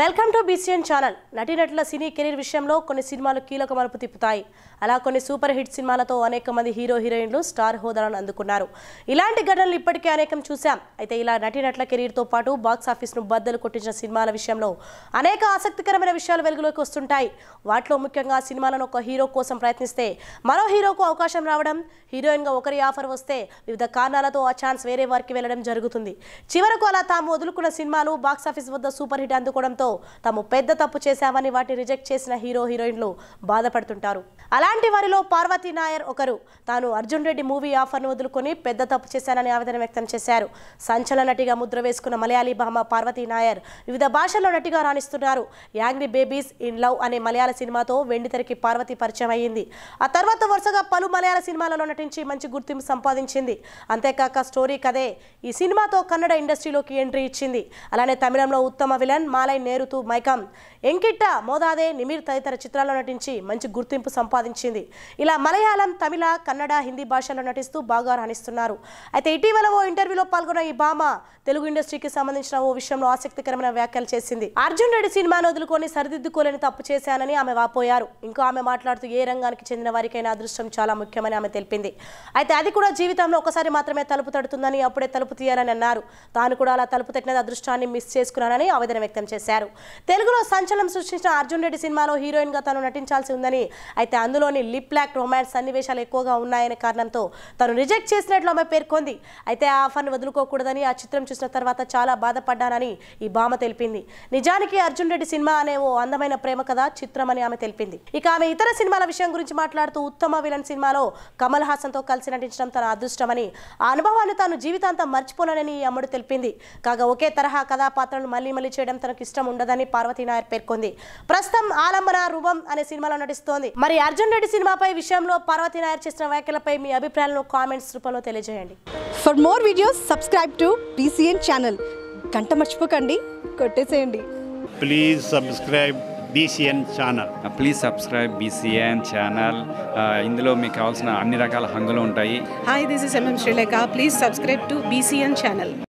Welcome to BCN channel. నటినట్ల cine career విషయంలో కొన్ని సినిమాలు కీలక మలుపు తిప్పుతాయి. అలా కొన్ని సూపర్ హిట్ సినిమాలతో అనేక మంది హీరో హీరోయిన్లు స్టార్ హోదాలను అందుకున్నారు. ఇలాంటి ఘటనలు ఇప్పటికే అనేకం చూసాం. అయితే ఇలా నటినట్ల కెరీర్ తో పాటు బాక్స్ ఆఫీస్ ను బద్దలు కొట్టించిన సినిమాల విషయంలో అనేక ఆసక్తికరమైన విషయాలు వెలుగులోకి వస్తుంటాయి. వాటిలో ముఖ్యంగా సినిమాలను ఒక హీరో కోసం ప్రయత్నిస్తే మరో హీరోకు అవకాశం రావడం, హీరోయిన్ గా ఒకరి ఆఫర్ వస్తే వివిధ కారణాలతో ఆ ఛాన్స్ వేరే వారికి వెళ్లడం జరుగుతుంది. చివరకు అలా తాము వదులుకున్న సినిమాలు బాక్స్ ఆఫీస్ వద్ద సూపర్ హిట్ అందుకోవడం తాము పెద్ద తప్పు చేశామని వాటి రిజెక్ట్ చేసిన హీరో హీరోయిన్లు బాధపడుతుంటారు. అలాంటి వారిలో పార్వతి నాయర్ ఒకరు. తాను అర్జున్ రెడ్డి మూవీ ఆఫర్ను వదులుకొని పెద్ద తప్పు చేశానని ఆవేదన వ్యక్తం చేశారు. సంచలన నటిగా ముద్ర వేసుకున్న మలయాళీ భామ పార్వతి నాయర్ వివిధ భాషల్లో నటిగా రాణిస్తున్నారు. యాంగ్రీ బేబీస్ ఇన్ లవ్ అనే మలయాళ సినిమాతో వెండితెరకి పార్వతి పరిచయం అయ్యింది. ఆ తర్వాత వరుసగా పలు మలయాళ సినిమాలలో నటించి మంచి గుర్తింపు సంపాదించింది. అంతేకాక స్టోరీ కథే ఈ సినిమాతో కన్నడ ఇండస్ట్రీలోకి ఎంట్రీ ఇచ్చింది. అలానే తమిళంలో ఉత్తమ విలన్, మాలై నేరుతూ మైకం, ఎంకిట్ట మోదాదే, నిమిర్ తదితర చిత్రాల్లో నటించి మంచి గుర్తింపు సంపాదించింది. ఇలా మలయాళం, తమిళ, కన్నడ, హిందీ భాషల్లో నటిస్తూ బాగా రాణిస్తున్నారు. అయితే ఇటీవల ఓ ఇంటర్వ్యూలో పాల్గొన్న ఈ భామ తెలుగు ఇండస్ట్రీకి సంబంధించిన ఓ విషయంలో ఆసక్తికరమైన వ్యాఖ్యలు చేసింది. అర్జున్ రెడ్డి సినిమాను వదులుకొని సరిదిద్దుకోలేని తప్పు చేశానని ఆమె వాపోయారు. ఇంకా ఆమె మాట్లాడుతూ ఏ రంగానికి చెందిన వారికైనా అదృష్టం చాలా ముఖ్యమని ఆమె తెలిపింది. అయితే అది కూడా జీవితంలో ఒకసారి మాత్రమే తలుపు తడుతుందని, అప్పుడే తలుపు తీయాలని అన్నారు. తాను కూడా అలా తలుపు తట్టిన అదృష్టాన్ని మిస్ చేసుకున్నానని ఆవేదన వ్యక్తం చేశారు. తెలుగులో సంచలనం సృష్టించిన అర్జున్ రెడ్డి సినిమాలో హీరోయిన్ గా తను నటించాల్సి ఉందని, అయితే అందులోని లిప్ లాక్ రొమాన్స్ సన్నివేశాలు ఎక్కువగా ఉన్నాయనే కారణంతో తను రిజెక్ట్ చేసినట్లు ఆమె పేర్కొంది. అయితే ఆ ఆఫర్ను వదులుకోకూడదని, ఆ చిత్రం చూసిన తర్వాత చాలా బాధపడ్డానని ఈ భామ తెలిపింది. నిజానికి అర్జున్ రెడ్డి సినిమా అనే ఓ అందమైన ప్రేమ కథ చిత్రం అని ఆమె తెలిపింది. ఇక ఆమె ఇతర సినిమాల విషయం గురించి మాట్లాడుతూ ఉత్తమ విలన్ సినిమాలో కమల్ హాసన్ తో కలిసి నటించడం తన అదృష్టమని, ఆ అనుభవాన్ని తాను జీవితాంతం మర్చిపోనని ఈ అమ్మడు తెలిపింది. కాగా ఒకే తరహా కథాపాత్రలను మళ్లీ మళ్లీ చేయడం తనకు ఇష్టం ఉండదని పార్వతి నాయర్ పేర్కొంది. ప్రస్తుతం ఆలంబన, రూపం అనే సినిమాలో నటిస్తోంది. మరి అర్జున్ రెడ్డి సినిమాపై విషయంలో పార్వతి నాయర్ చేసిన వ్యాఖ్యలపై మీ అభిప్రాయాలను కామెంట్స్ రూపంలో తెలియజేయండి. For more videos subscribe to BCN channel. గంట మర్చిపోకండి, కొట్టేసేయండి. Please subscribe BCN channel. Please subscribe BCN channel. ఇందులో మీకు కావాల్సిన అన్ని రకాల హంగులు ఉంటాయి. Hi, this is Sreelekha. Please subscribe to BCN channel.